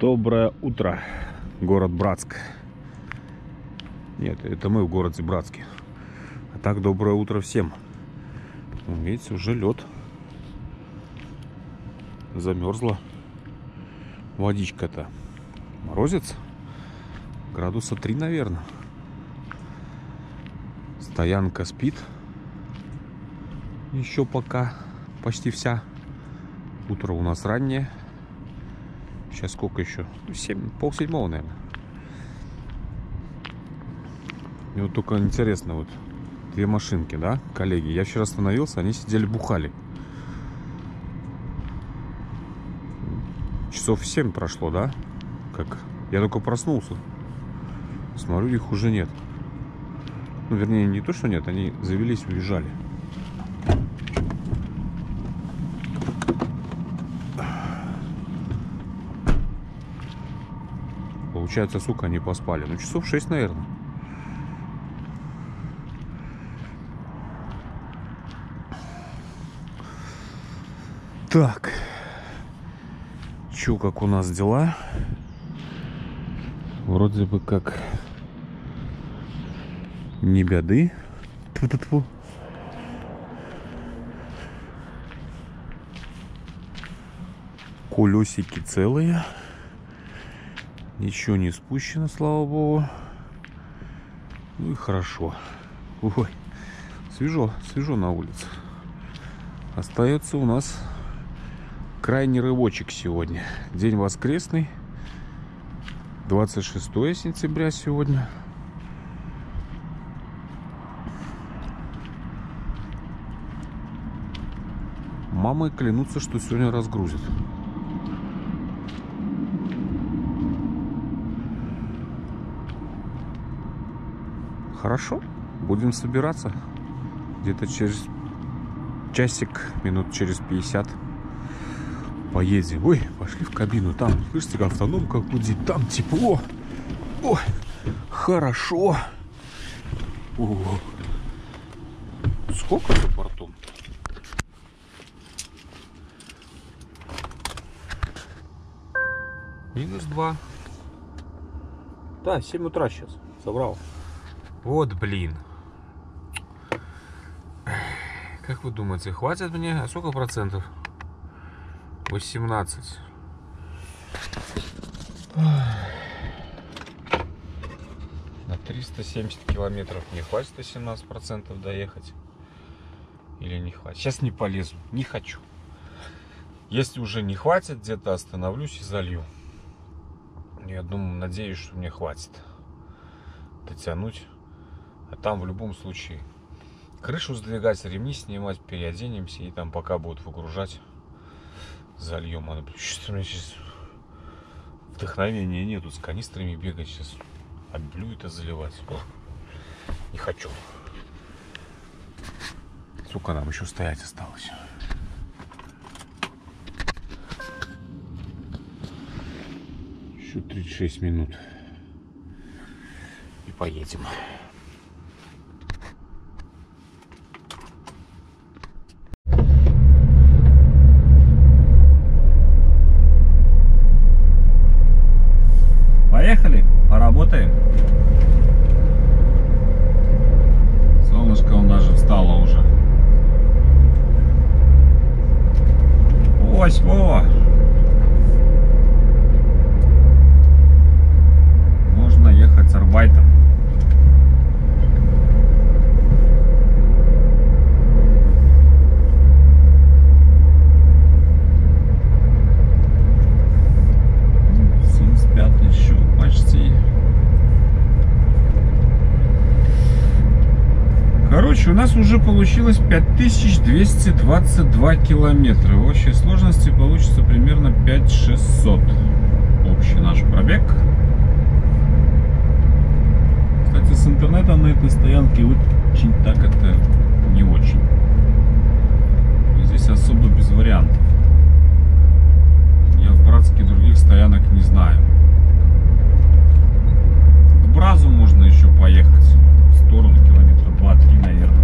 Доброе утро, город Братск. Нет, это мы в городе Братске. А так, доброе утро всем. Видите, уже лед. Замерзла водичка-то. Морозец. Градуса 3, наверное. Стоянка спит. Еще пока почти вся. Утро у нас раннее. Сейчас сколько еще? 7, полседьмого, наверное. И вот только интересно, вот две машинки, да, коллеги. Я вчера остановился, они сидели бухали. Часов 7 прошло, да? Как? Я только проснулся. Смотрю, их уже нет. Ну, вернее, не то, что нет, они завелись, уезжали. Получается, сука, они поспали. Ну, часов 6, наверное. Так. Чё, как у нас дела? Вроде бы как не беды. Тьфу-тьфу-тьфу. Колесики целые. Ничего не спущено, слава богу. Ну и хорошо. Ой, свежо, свежо на улице. Остается у нас крайний рывочек сегодня. День воскресный. 26 сентября сегодня. Мамы клянутся, что сегодня разгрузят. Хорошо, будем собираться. Где-то через часик, минут через 50 поедем. Ой, пошли в кабину. Там, слышите, автономка гудит. Там тепло. Ой, хорошо. О. Сколько за бортом? -2. Да, 7 утра сейчас. Собрал. Вот, блин. Как вы думаете, хватит мне? А сколько процентов? 18. На 370 километров не хватит 18% доехать? Или не хватит? Сейчас не полезу. Не хочу. Если уже не хватит, где-то остановлюсь и залью. Я думаю, надеюсь, что мне хватит дотянуть. А там в любом случае крышу сдвигать, ремни снимать, переоденемся. И там пока будут выгружать, зальем. Что-то у меня сейчас вдохновения нету с канистрами бегать сейчас. Облю это заливать. Не хочу. Сука, нам еще стоять осталось. Еще 36 минут. И поедем. Поехали, поработаем. Солнышко он даже встало уже. 8-го. Можно ехать с арбайтом. У нас уже получилось 5222 километра. В общей сложности получится примерно 5600. Общий наш пробег. Кстати, с интернетом на этой стоянке очень так это не очень. Здесь особо без вариантов. Я в Братске других стоянок не знаю. К Бразу можно еще поехать. В сторону километра 2-3, наверное.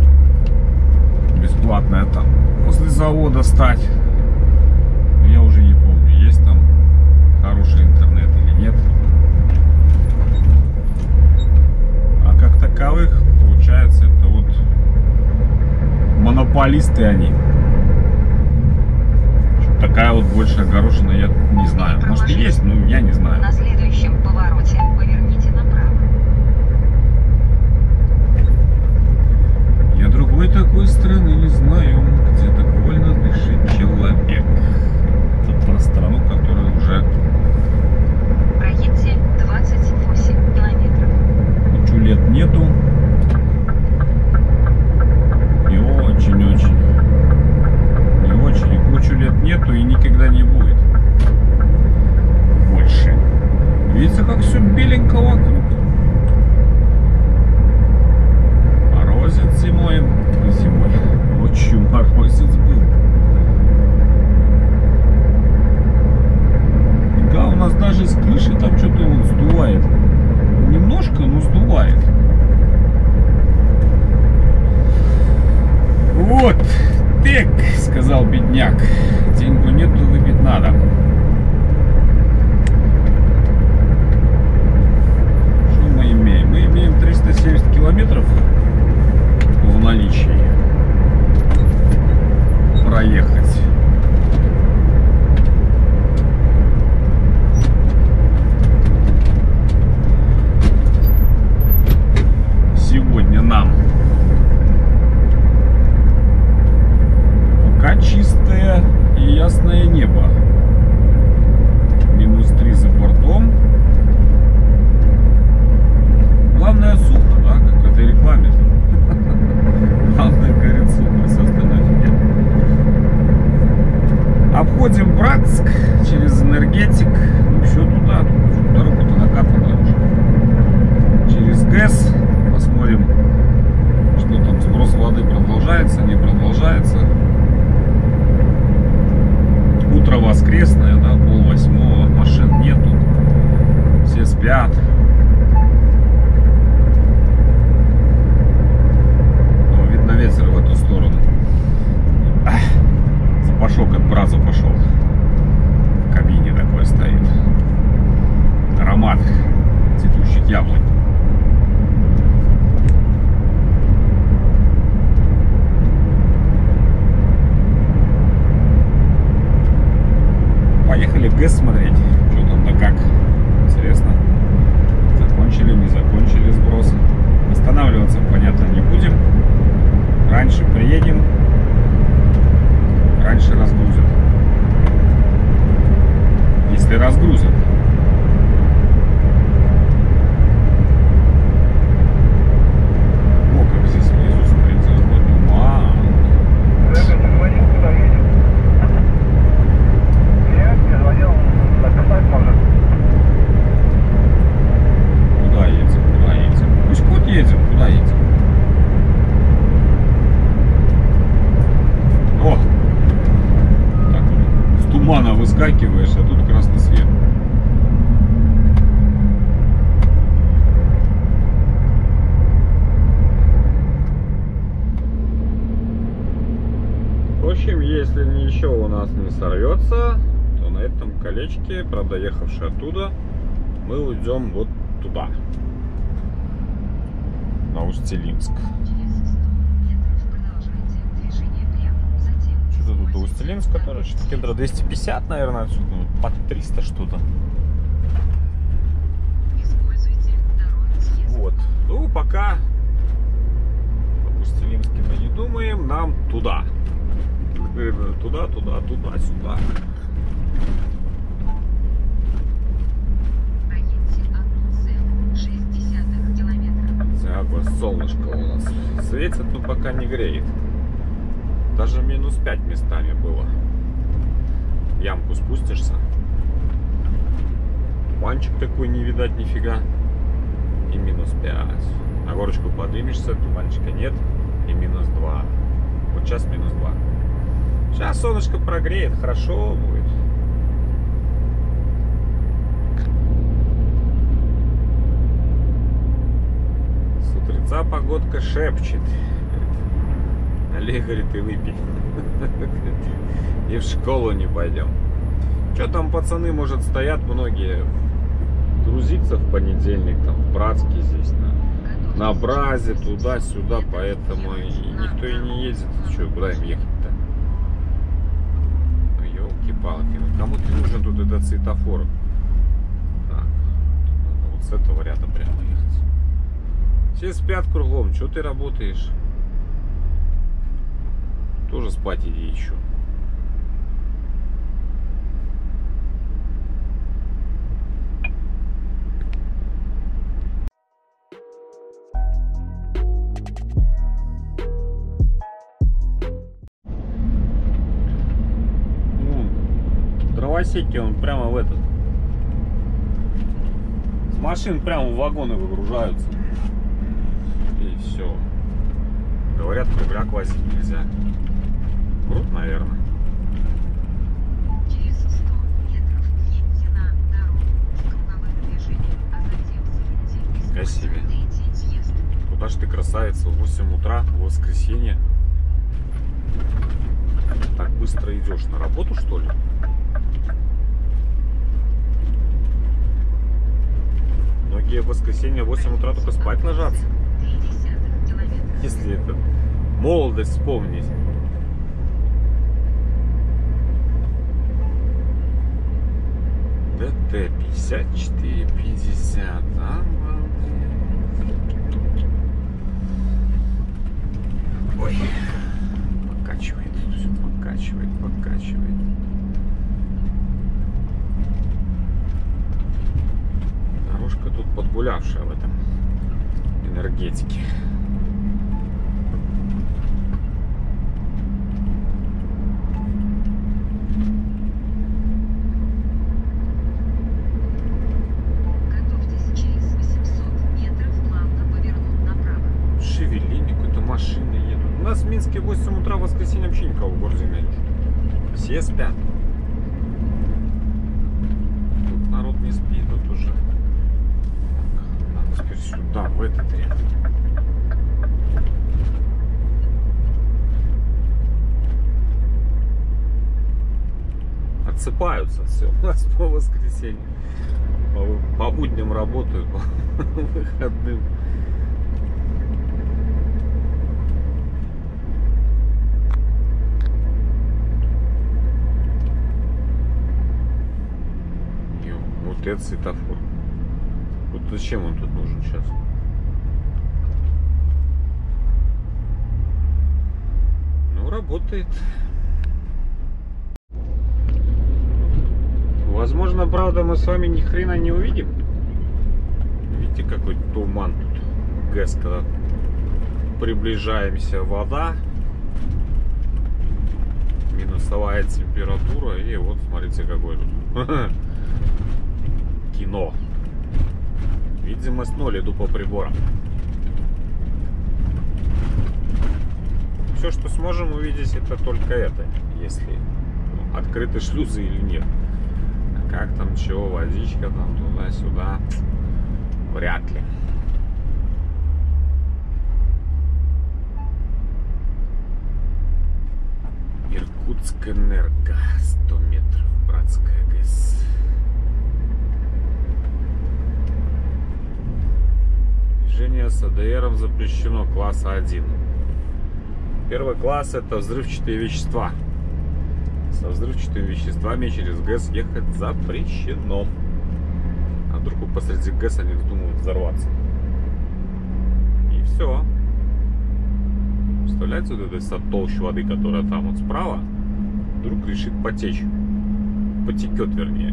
Бесплатная там. После завода стать. Я уже не помню. Есть там хороший интернет. минималисты они. Такая вот больше огорошина, я не знаю. Может, есть, но я не знаю. На следующем повороте поверните направо. Я другой такой страны не знаю, где так вольно дышит человек. Это пространство, которое уже... Проедьте 28 километров. Ничего лет нету. И очень кучу лет нету и никогда не будет больше. Видите, как все беленько вокруг. Морозит зимой. Зимой ночью морозец был. Да, у нас даже с крыши там что-то сдувает. Немножко, но сдувает. Вот. Бег, сказал бедняк. Деньгу нету, выпить надо. Что мы имеем? Мы имеем 370 километров в наличии проехать. Сегодня нам. Чистое и ясное небо. -3 за бортом. Главное сухо, да, как в этой рекламе. Главное, горит сухо, все остальное фигня. Обходим Братск через энергетик. Ну, все туда. Дорогу-то накапанная уже. Через ГЭС. Посмотрим, что там сброс воды продолжается, не продолжается. Утро воскресное, да, 7:30, машин нету, все спят. Но видно ветер в эту сторону. Запашок от Браза пошел. В кабине такой стоит. Аромат цветущих яблок. Поехали в ГЭС смотреть, что там да как. Интересно. Закончили, не закончили сброс. Останавливаться, понятно, не будем. Раньше приедем. Раньше разгрузят. Если разгрузят. Выскакиваешь, а тут красный свет. В общем, если еще у нас не сорвется, то на этом колечке, правда, ехавши оттуда, мы уйдем вот туда, на Усть-Илимск. До Усть-Илимска, который километра 250, наверное, отсюда, под 300 что-то. Вот. Ну, пока об Усть-Илимске-то не думаем, нам туда. Туда, сюда. Всякое солнышко у нас светит, но пока не греет. Даже -5 местами было. В ямку спустишься. Туманчик такой не видать нифига. И -5. На горочку поднимешься, туманчика нет. И -2. Вот сейчас -2. Сейчас солнышко прогреет, хорошо будет. С утреца погодка шепчет. Олег говорит, и выпей. И в школу не пойдем. Что там, пацаны, может, стоят многие. Грузиться в понедельник, там, в Братске здесь. на Бразе, туда-сюда, поэтому никто и не ездит. Что, куда им ехать-то? Ну, елки-палки, ну, кому ты нужен тут этот светофор? Так, надо вот с этого ряда прямо ехать. Все спят кругом, что ты работаешь? Тоже спать иди еще. Дровосеки он прямо в этот. С машин прямо в вагоны выгружаются. И все. Говорят, кругляк возить нельзя. Круто, наверное. Через 100 метров едьте на дорогу с круговым движением, а затем заедьте в. Куда ж ты, красавица, в 8 утра, в воскресенье? Так быстро идешь на работу, что ли? Многие в воскресенье в 8 утра только спать ложатся. Если это молодость вспомнить. ДТ-54-50, а? Ой, покачивает, все покачивает, покачивает. Дорожка тут подгулявшая в этом энергетике. В 8 утра в воскресенье вообще никого в городе нет. Все спят. Тут народ не спит, тут уже. Надо теперь сюда, в этот ряд. Отсыпаются все. У нас по воскресенье. По будням работают, по выходным. Это светофор. Вот зачем он тут нужен сейчас? Ну, работает. Возможно, правда, мы с вами ни хрена не увидим. Видите, какой туман тут. ГЭС, когда приближаемся, вода. Минусовая температура. И вот, смотрите, какой тут. Кино. Видимо, с ноль иду по приборам. Все, что сможем увидеть, это только это. Если открыты шлюзы или нет. А как там, чего, водичка там, туда-сюда. Вряд ли. Иркутскэнерго. 100 метров. Братская ГЭС. Движение с АДРом запрещено класса 1. Первый класс — это взрывчатые вещества. Со взрывчатыми веществами через ГЭС ехать запрещено. А вдруг посреди ГЭС они вздумают взорваться. И все. Представляете, вот эта толща воды, которая там вот справа, вдруг решит потечь. Потекет, вернее,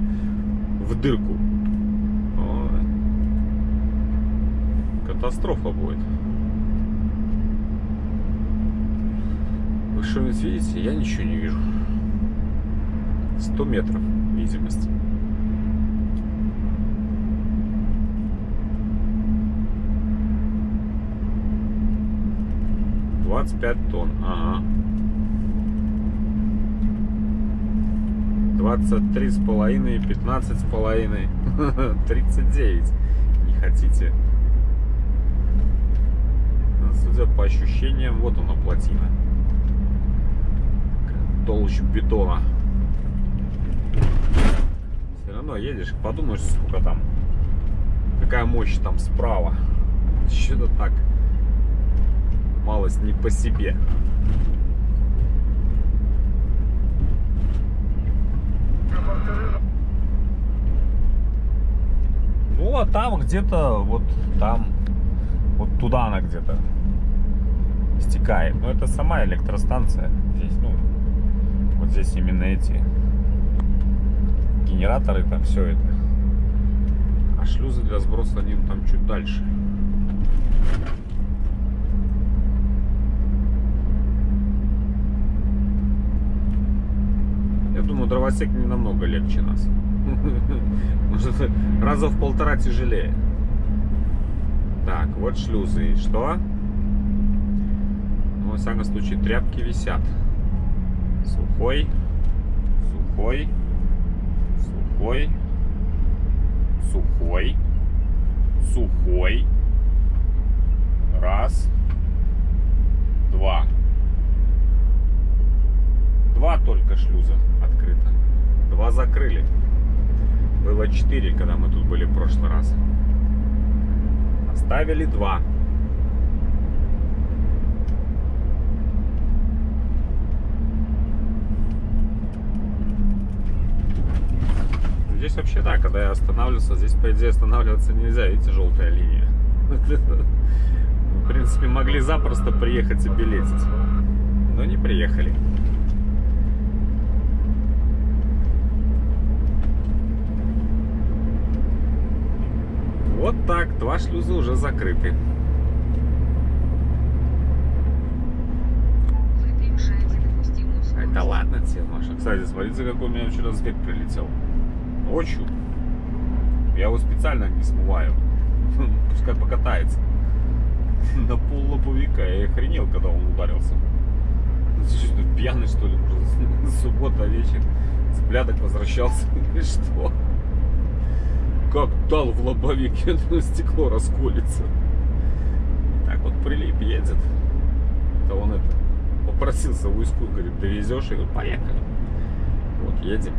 в дырку. Катастрофа будет. Вы что-нибудь видите? Я ничего не вижу. 100 метров видимость. — 25 тонн. Ага. 23,5, 15,5, 39. Не хотите? Судя по ощущениям, вот она, плотина. Толща бетона. Все равно едешь, подумаешь, сколько там. Какая мощь там справа. что-то так малость не по себе. Ну а там где-то вот там вот туда она где-то стекает. Но это сама электростанция. Здесь, ну, вот здесь именно эти генераторы, там все это. А шлюзы для сброса они там чуть дальше. Я думаю, дровосек не намного легче нас. Может, раза в полтора тяжелее. Так, вот шлюзы. И что? Ну, во всяком случае, тряпки висят. Сухой, сухой, сухой, сухой, сухой. Раз, два. Два только шлюза открыто. Два закрыли. Было 4, когда мы тут были в прошлый раз. Оставили 2. Здесь вообще, да, когда я останавливался, здесь, по идее, останавливаться нельзя. Видите, желтая линия. В принципе, могли запросто приехать и билетить. Но не приехали. Вот так, 2 шлюза уже закрыты. Ай, да ладно тебе, Маша. Кстати, смотрите, какой у меня вчера зверь прилетел. Ночью. Я его специально не смываю. Пускай покатается. На пол лобовика. Я охренел, когда он ударился. Что, пьяный, что ли? Суббота вечер. С блядок возвращался. И что? Как дал в лобовик, стекло расколется. Так вот прилип, едет. Это он это попросился в Усть-Кут, говорит, довезешь, и говорит, поехали. Вот едем.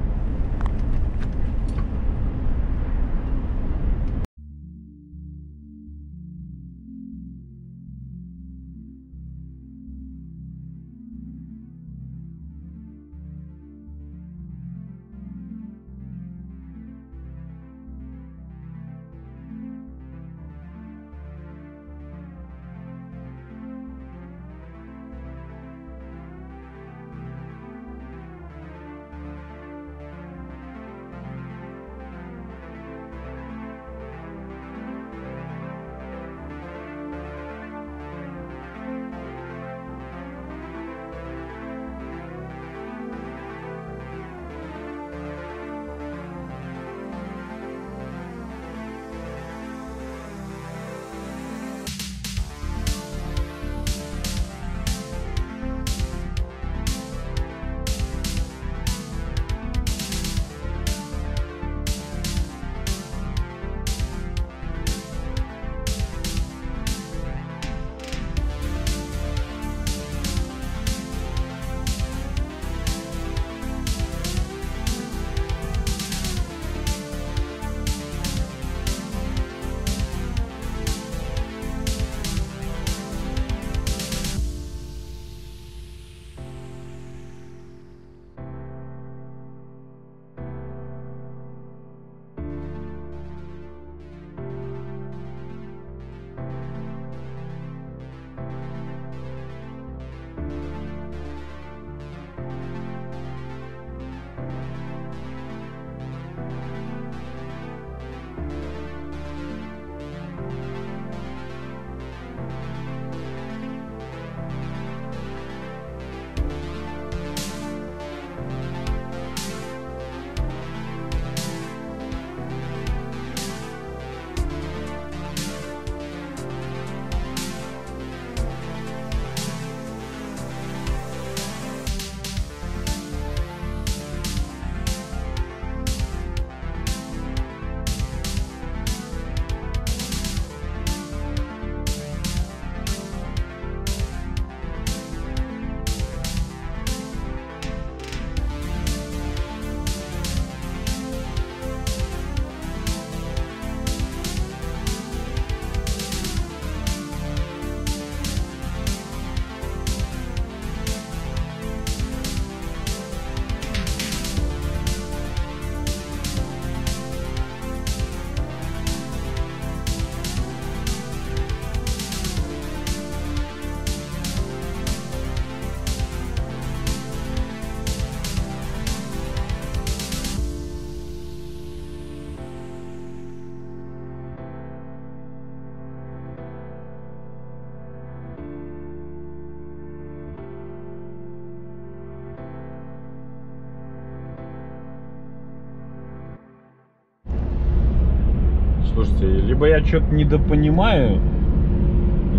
Слушайте, либо я что-то недопонимаю,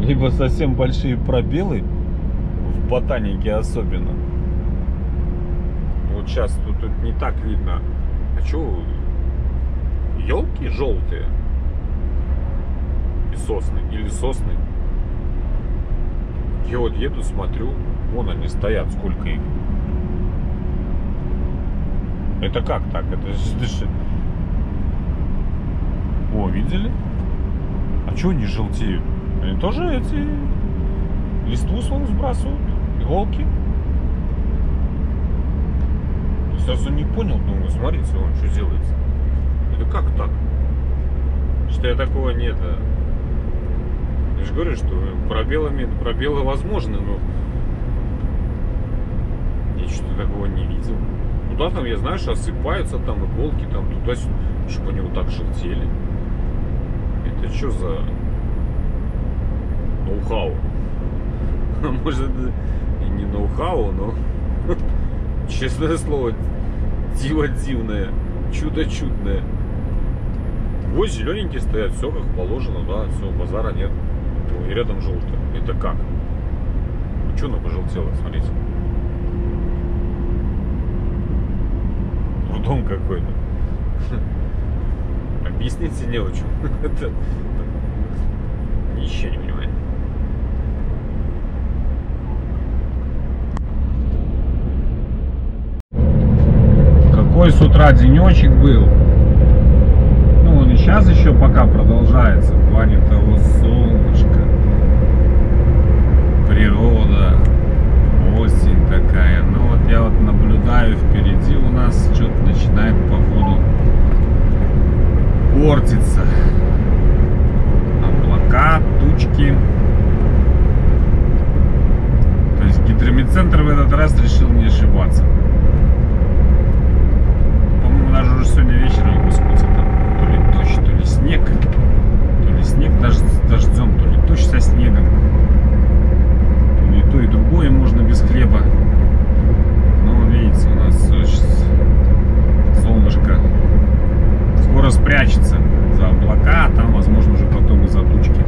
либо совсем большие пробелы в ботанике особенно. Вот сейчас тут не так видно. А что, елки желтые? И сосны, или сосны? Я вот еду, смотрю, вон они стоят, сколько их. Это как так? Это же... О, видели? А что они желтеют? Они тоже эти листву вон сбрасывают, иголки. Я сразу не понял, думаю, смотрите, вон что делается. Это как так? Что я такого нет. Я же говорю, что пробелы возможны, но я что-то такого не видел. Ну да, там, я знаю, что осыпаются там иголки, там туда-сюда, чтобы они вот так желтели. Это что за ноу-хау? Может, и не ноу-хау, но, честное слово, диво дивное, чудо чудное. Вот зелененькие стоят, все как положено, да, все, базара нет. И рядом желтые. Это как? Что она пожелтела, смотрите. Дом какой-то. Объясните не очень. Это... Ничего не понимаю. Какой с утра денечек был. Ну, он и сейчас еще пока продолжается. В плане того, солнышко, природа, осень такая. Ну, вот я вот наблюдаю впереди у нас что-то начинает походу портиться. Облака, тучки. То есть гидрометцентр в этот раз решил не ошибаться. По-моему, даже уже сегодня вечером в Усть-Куте там то ли дождь, то ли снег. То ли снег даже с дождем, то ли дождь со снегом. То ли то и другое можно без хлеба. Ну, видите, у нас солнышко скоро спрячется за облака, а там, возможно, уже потом и за тучки.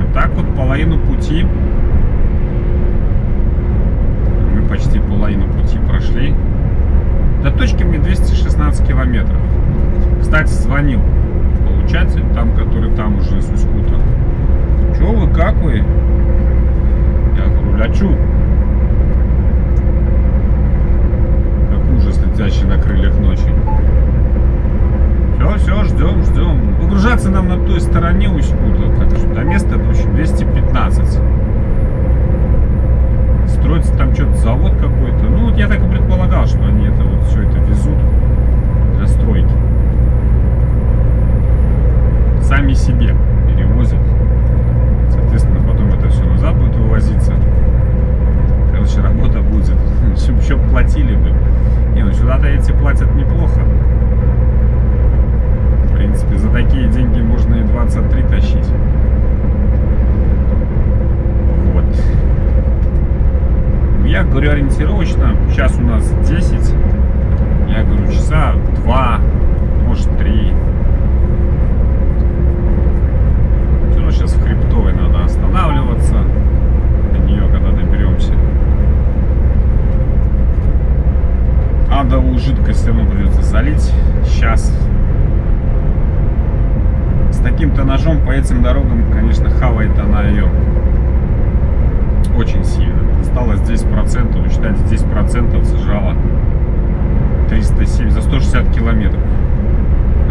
А так вот половину пути, мы почти половину пути прошли. До точки мне 216 километров. Кстати, звонил получатель, там, который там уже из Усть-Кута. Че вы, как вы? Я говорю, лячу. Ужас, летящий на крыльях ночи. Все, ждем, ждем. Погружаться нам на той стороне Усть-Кута. До места, в общем, 215. Строится там что-то завод какой-то. Ну, вот я так и предполагал, что они это вот все это везут для стройки. Сами себе перевозят. Соответственно, потом это все назад будет вывозиться. Короче, работа будет. Чтоб платили бы. Не, ну сюда-то эти платят неплохо. В принципе, за такие деньги можно и 23 тащить. Вот. Я говорю ориентировочно. Сейчас у нас 10. Я говорю, часа 2, может 3. Все равно сейчас в Хребтовой надо останавливаться. До нее когда доберемся. Адовую жидкость все равно придется залить. Сейчас с таким-то ножом по этим дорогам, конечно, хавает она ее очень сильно. Стало здесь процентов, вы считаете, здесь процентов сожрала 307 за 160 километров,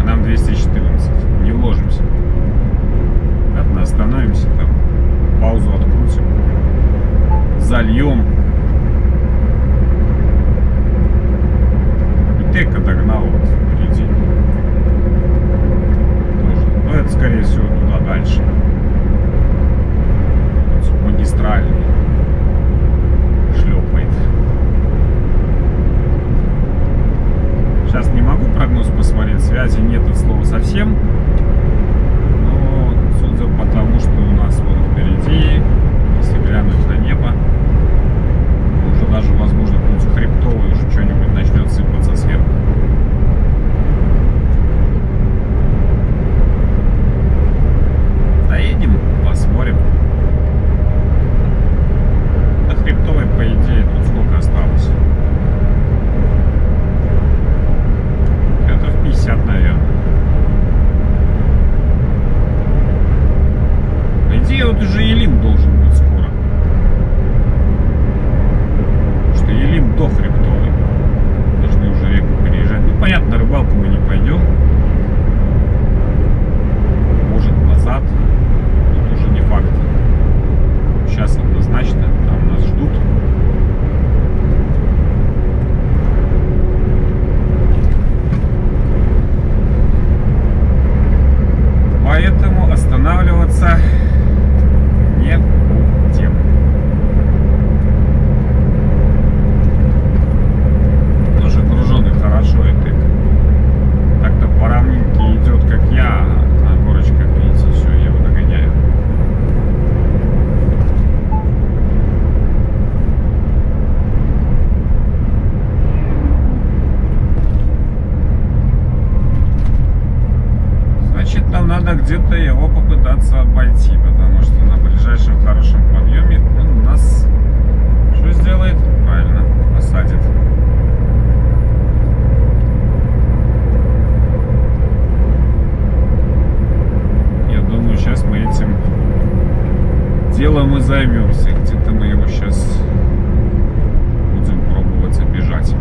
а нам 214. Не вложимся. Одна остановимся там, паузу открутим, зальем. Тека догнал вот впереди. Тоже. Но это, скорее всего, туда дальше. Вот магистральный шлепает. Сейчас не могу прогноз посмотреть. Связи нет от слова совсем. Но судя по тому, что у нас вот впереди, если начато, там нас ждут. Поэтому останавливаться не будем. Тоже груженый хорошо, и ты так-то по равнинке идет, как я, на горочках, видите, все, я его догоняю. Значит, нам надо где-то его попытаться обойти, потому что на ближайшем хорошем подъеме он нас что сделает? Правильно, посадит. Я думаю, сейчас мы этим делом и займемся. Где-то мы его сейчас будем пробовать обижать.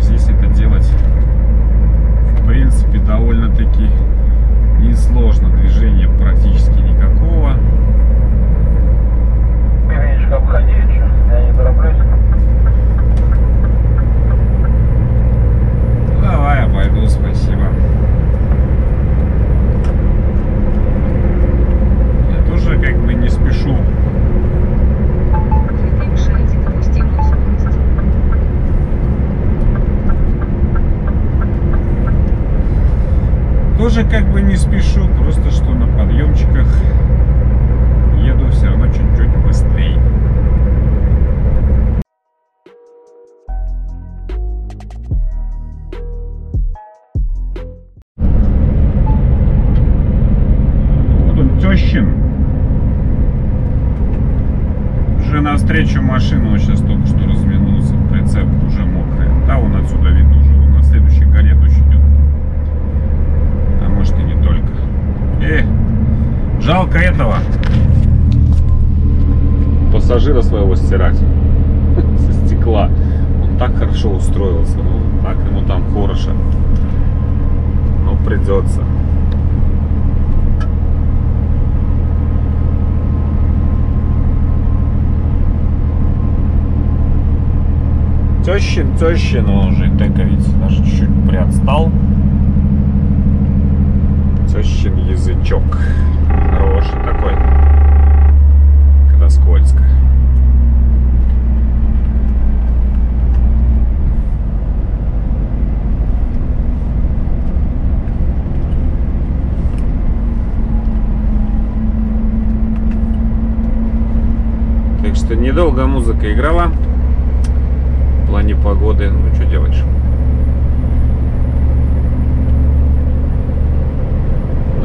Здесь это делать, в принципе, довольно-таки несложно. Движения практически никакого. Ты видишь, обходи, я не тороплюсь. Давай, обойду, спасибо. Я тоже как бы не спешу. Тоже как бы не спешу, просто что на подъемчиках еду все равно чуть-чуть быстрее. Вот он, Тещин. Уже навстречу машину, он сейчас только что разминулся, прицеп уже мокрый. Да, он отсюда видно уже, он на следующей горе дождь идет. Может, и не только. Жалко этого пассажира своего стирать со стекла. Он так хорошо устроился, ну, так ему там хорошо. Но придется. Тещин, он уже тековица даже чуть-чуть приотстал. Тещин язычок. Хороший такой. Когда скользко. Так что недолго музыка играла. В плане погоды. Ну, что делаешь?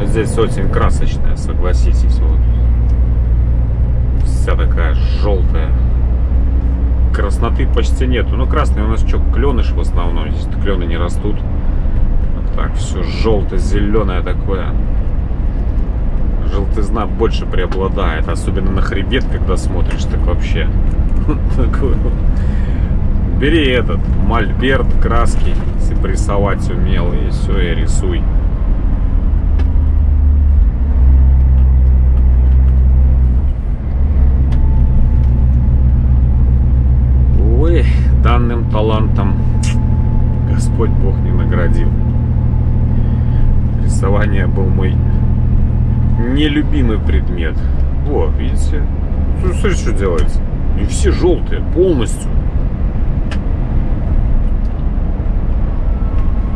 Здесь очень красочная, согласитесь, вот вся такая желтая, красноты почти нету. Ну, красный у нас что, кленыш в основном, здесь клены не растут. Вот так все желто-зеленое такое, желтизна больше преобладает, особенно на хребет, когда смотришь, так вообще бери этот мольберт, краски, если рисовать умел, и все, и рисуй. Данным талантом Господь Бог не наградил. Рисование был мой нелюбимый предмет. О, видите? Смотрите, что делается. И все желтые полностью.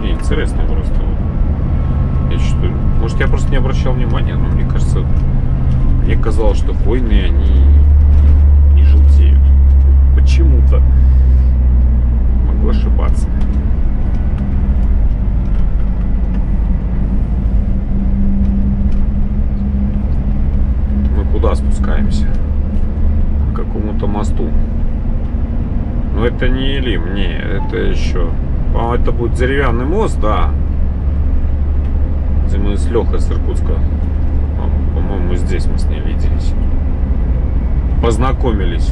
И интересно просто. Я что-то... Может, я просто не обращал внимания, но мне кажется, мне казалось, что хвойные они не желтеют. Почему-то. Могу ошибаться. Мы куда спускаемся? К какому-то мосту. Но это не Илим, не, это еще... А, это будет деревянный мост, да. Где мы с Лехой с Иркутска. По-моему, здесь мы с ней виделись. Познакомились.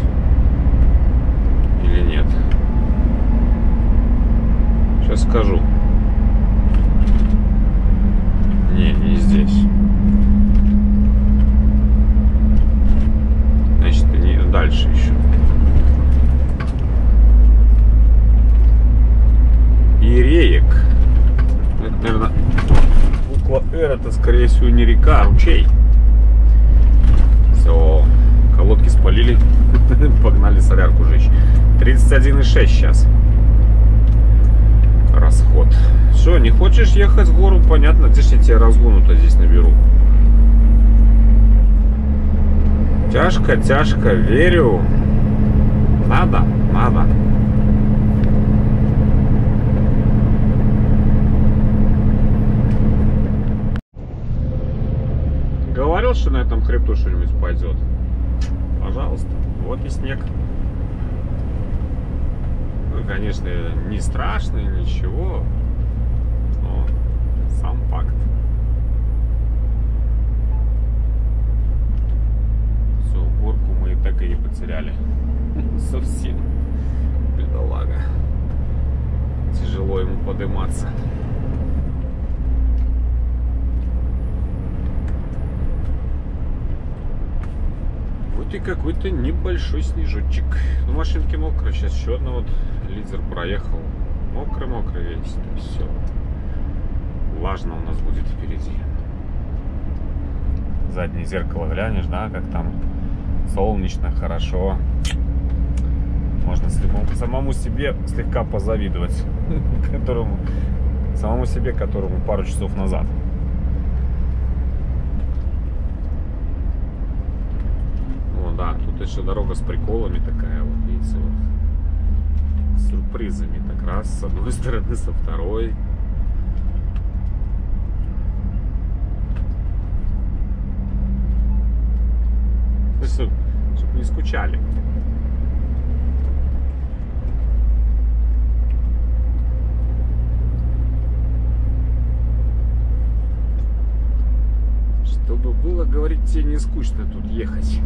Или нет? Сейчас скажу. Эр это, скорее всего, не река, а ручей. Все, колодки спалили, погнали солярку жечь. 31,6 сейчас расход. Все, не хочешь ехать в гору, понятно, здесь я тебе разгону-то здесь наберу. Тяжко, тяжко, верю. Надо, надо. Говорил, что на этом хребту что-нибудь пойдет. Пожалуйста, вот и снег. Ну, конечно, не страшно, ничего. Но сам факт. Все, горку мы и так и не потеряли. Совсем. Бедолага. Тяжело ему подниматься. И какой-то небольшой снежочек. Ну, машинки мокрые. Сейчас еще одна вот лидер проехал. Мокрый-мокрый весь. Все. Влажно у нас будет впереди. Заднее зеркало глянешь, да, как там солнечно, хорошо. Можно самому себе слегка позавидовать. Самому себе, которому пару часов назад. Еще дорога с приколами такая, вот видите, вот, с сюрпризами, так раз с одной стороны, со второй. Чтобы не скучали. Чтобы было, говорит, тебе не скучно тут ехать.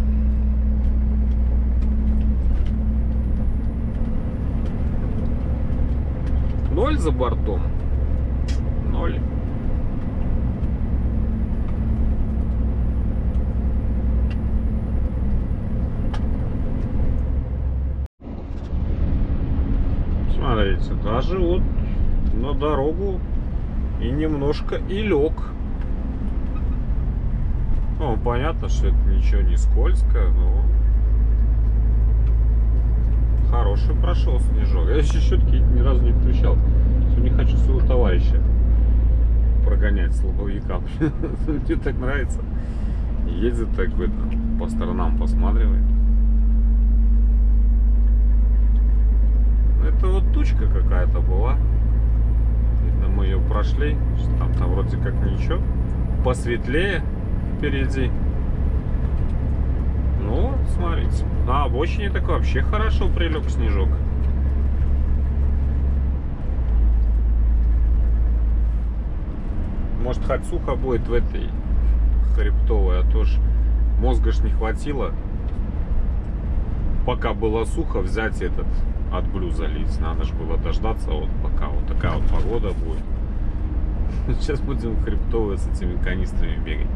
Ноль за бортом. Ноль. Смотрите, даже вот на дорогу и немножко и лег. Ну, понятно, что это ничего не скользко, но хороший прошел снежок. Я еще щетки ни разу не включал. Все, не хочу своего товарища прогонять с лобовиком. Мне так нравится. Ездит так вот, по сторонам посматривает. Это вот тучка какая-то была. Видно, мы ее прошли. Там-то вроде как ничего. Посветлее впереди. Ну, смотрите, на обочине так вообще хорошо прилег снежок. Может, хоть сухо будет в этой хребтовой, а то ж мозга ж не хватило. Пока было сухо, взять этот от блюза лить. Надо же было дождаться, вот пока вот такая вот погода будет. Сейчас будем хребтовые с этими канистрами бегать.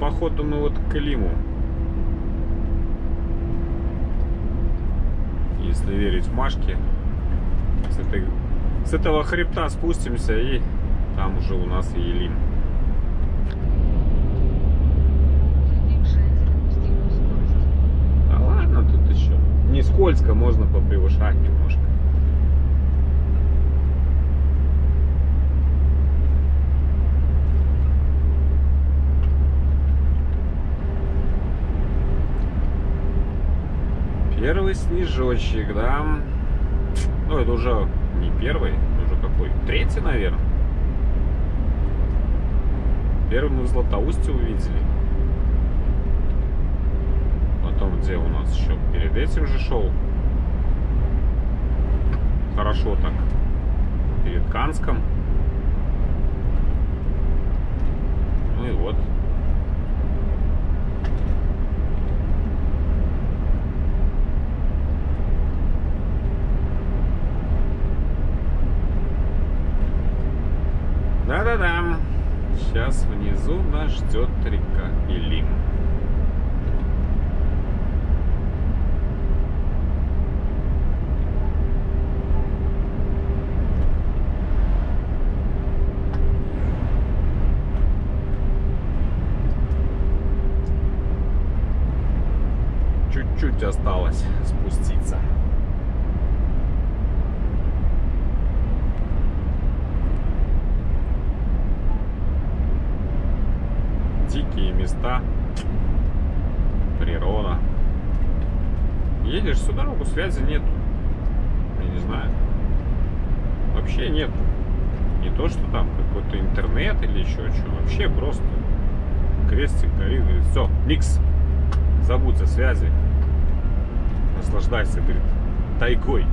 Походу мы вот к Илиму, если верить Машке, с этого хребта спустимся, и там уже у нас и Илим. Да ладно, тут еще не скользко, можно попревышать немножко. Первый снежочек, да. Ну, это уже не первый, уже какой? Третий, наверное. Первый мы в Златоусте увидели. Потом, где у нас еще перед этим же шел. Хорошо так. Перед Канском. Ну и вот. Да-да-да, сейчас внизу нас ждет река Илим. чуть-чуть осталось спуститься. Дикие места, природа. Едешь сюда, у связи нет. Я не знаю. Вообще нет. Не то, что там какой-то интернет или еще что. Вообще просто крестик горит. Все, никс. Забудь о связи. Наслаждайся, говорит, тайгой.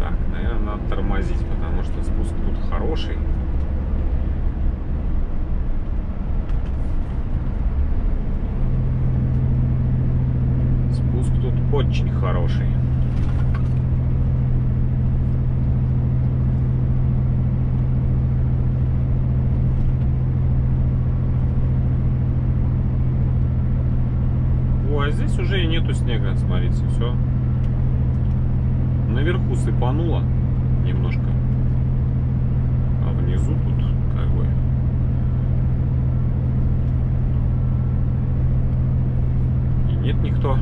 Так, наверное, надо тормозить, потому что спуск тут хороший. Спуск тут очень хороший. А здесь уже и нету снега, смотрите, все. Наверху сыпануло немножко, а внизу тут как бы. И нет никто.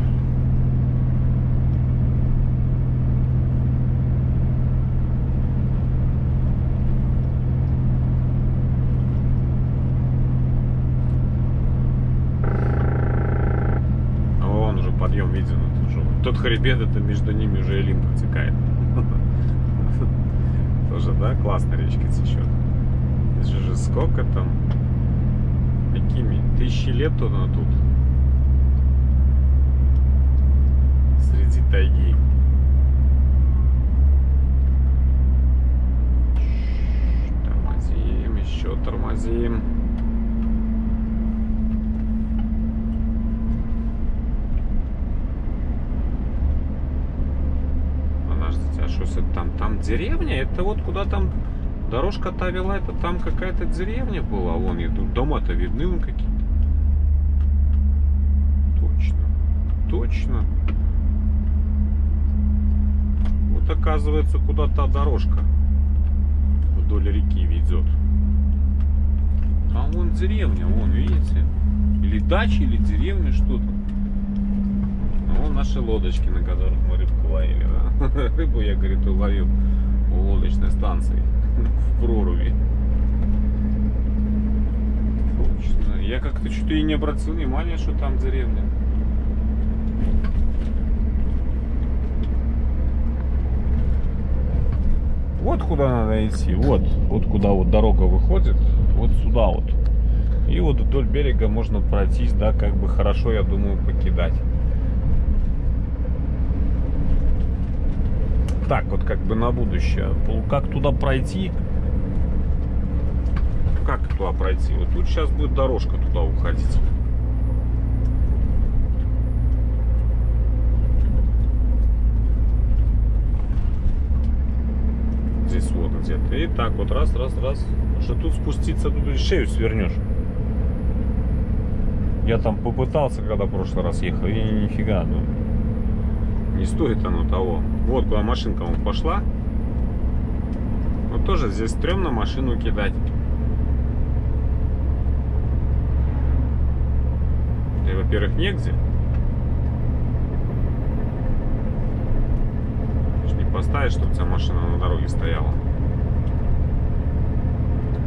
Виден уже. Тот хребет, это между ними уже Илим протекает. Тоже, да, классно речка течет. Здесь же сколько там, какими тысячи лет она тут среди тайги. Тормозим, еще тормозим. Там деревня, это вот куда там дорожка та вела, это там какая-то деревня была, вон идут дома-то видны, вон какие-то. Точно, точно. Вот оказывается, куда та дорожка вдоль реки ведет. А вон деревня, вон, видите? Или дача, или деревня, что-то. А вон наши лодочки, на которых мы рыбку ловили, да? Рыбу я, говорит, уловил у лодочной станции в проруби. Точно. Я как-то что-то и не обратил внимания, что там деревня. Вот куда надо идти. Вот, вот куда вот дорога выходит. Вот сюда вот. И вот вдоль берега можно пройтись, да, как бы хорошо, я думаю, покидать. Так вот, как бы на будущее, как туда пройти, как туда пройти, вот тут сейчас будет дорожка туда уходить. Здесь вот где-то, и так вот раз, раз, раз, что тут спуститься, тут шею свернешь. Я там попытался, когда в прошлый раз ехал, и нифига, ну, не стоит оно того. Вот куда машинка вон пошла. Вот тоже здесь стрёмно машину кидать. И, во-первых, негде. Ты же не поставишь, чтобы у тебя машина на дороге стояла.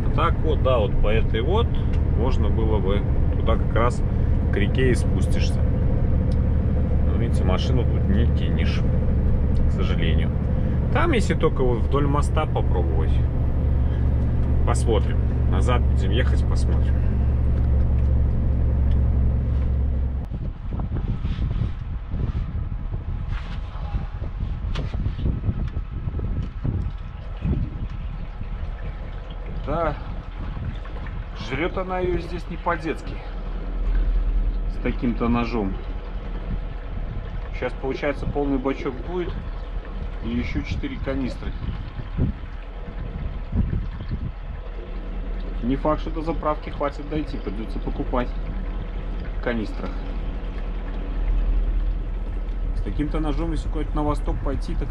А так вот, да, вот по этой вот можно было бы туда как раз к реке и спустишься. Но, видите, машину тут не кинешь, к сожалению. Там, если только вот вдоль моста попробовать. Посмотрим. Назад будем ехать, посмотрим. Да, жрет она ее здесь не по-детски. С таким-то ножом. Сейчас, получается, полный бачок будет. И еще 4 канистры. Не факт, что до заправки хватит дойти. Придется покупать в канистрах. С таким-то ножом, если куда-то на восток пойти, так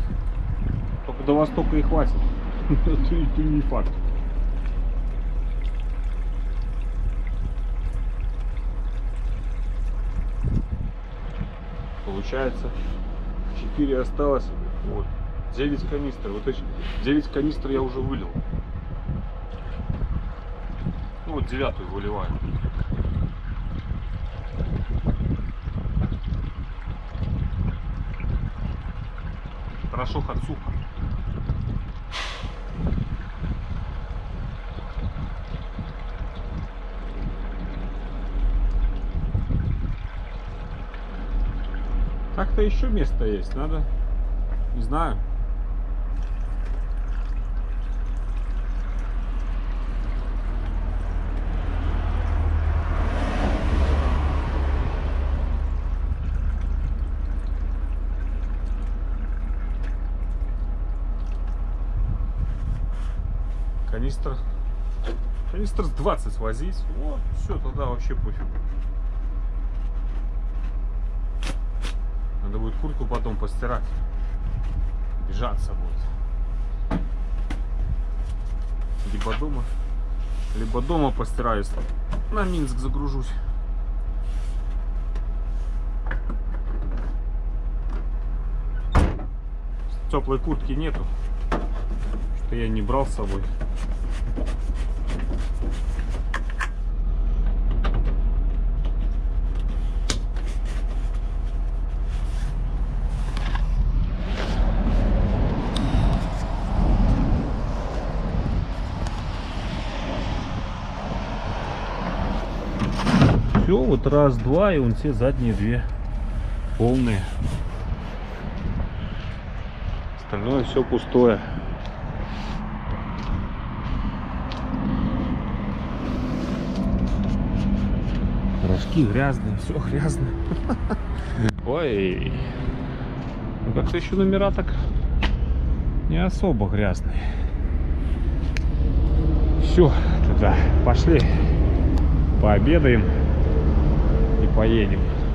только до востока и хватит. Это не факт. получается 4 осталось, вот 9 канистр, вот эти 9 канистр я уже вылил, ну вот 9-ю выливаю. Хорошо, хоть сухо. Так-то еще место есть, надо, не знаю. Канистр с 20 возить, вот, все, тогда вообще пофиг. Надо будет куртку потом постирать. Бежаться будет. Либо дома постираюсь. На Минск загружусь. Теплой куртки нету. Что я не брал с собой. Все, вот раз, два, и вон все задние две полные. Остальное все пустое. Рожки грязные, все грязно. Ой, ну как-то еще номера так не особо грязные. Все, тогда пошли пообедаем. Поедем.